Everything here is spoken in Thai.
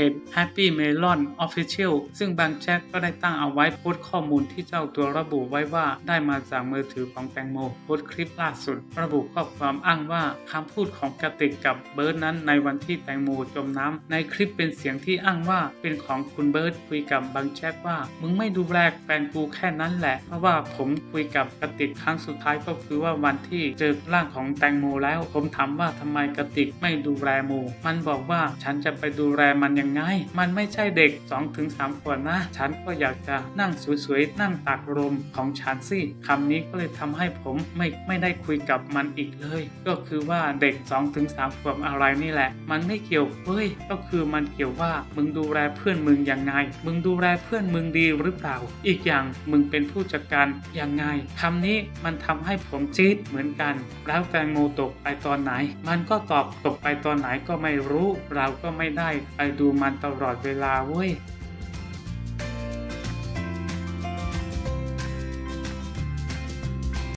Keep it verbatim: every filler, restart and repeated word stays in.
จ Happy Melon Official ซึ่งบางแจ็คก็ได้ตั้งเอาไว้โพสต์ข้อมูลที่เจ้าตัวระบุไว้ว่าได้มาจากมือถือของแตงโมโพสต์คลิปล่าสุดระบุข้อความอ้างว่าคำพูดของกติกกับเบิร์ดนั้นในวันที่แตงโมจมน้ำในคลิปเป็นเสียงที่อ้างว่าเป็นของคุณเบิร์ดคุยกับบางแจ็คว่ามึงไม่ดูแลแฟนกูแค่นั้นแหละเพราะว่าผมคุยกับกติกครั้งสุดท้ายก็คือว่าวันที่เจอร่างของแตงโมแล้วผมถามว่าทำไมกติกไม่ดูแลโมมันบอกว่าฉันจะไปดูแลมันยังไงมันไม่ใช่เด็ก สองถึงสาม ขวบนะฉันก็อยากจะนั่งสวยๆนั่งตากลมของฉันสิคำนี้ก็เลยทำให้ผมไม่ไม่ได้คุยกับมันอีกเลยก็คือว่าเด็ก สองถึงสาม ขวบอะไรนี่แหละมันไม่เกี่ยวเว้ยก็คือมันเกี่ยวว่ามึงดูแลเพื่อนมึงยังไงมึงดูแลเพื่อนมึงดีหรือเปล่าอีกอย่างมึงเป็นผู้จัดการยังไงคำนี้มันทำให้ผมจี๊ดเหมือนกันแล้วแตงโมตกไปตอนไหนมันก็ตอบตกไปตอนไหนก็ไม่รู้เราก็ไม่ได้ไปดูมันตลอดเวลาเว้ย